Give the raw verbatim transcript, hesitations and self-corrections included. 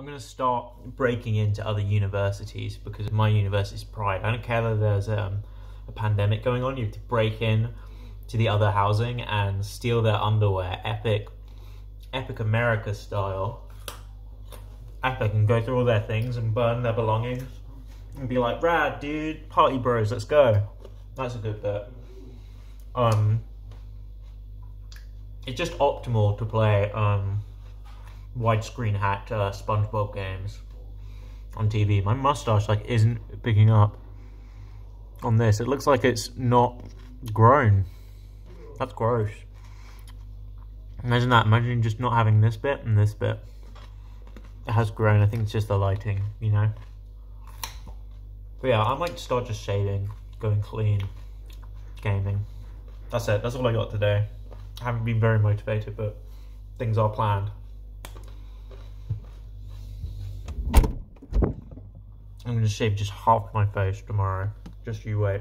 I'm going to start breaking into other universities because of my university's pride. I don't care that there's um, a pandemic going on. You have to break in to the other housing and steal their underwear, epic, epic America style. Epic, and go through all their things and burn their belongings and be like, rad, dude, party bros, let's go. That's a good bit. Um, it's just optimal to play um, widescreen hacked uh, SpongeBob games on T V. My mustache like isn't picking up on this. It looks like it's not grown. That's gross. Imagine that. Imagine just not having this bit and this bit. It has grown. I think it's just the lighting, you know. But yeah, I might start just shaving, going clean, gaming. That's it. That's all I got today. I haven't been very motivated, but things are planned. I'm going to shave just half my face tomorrow. Just you wait.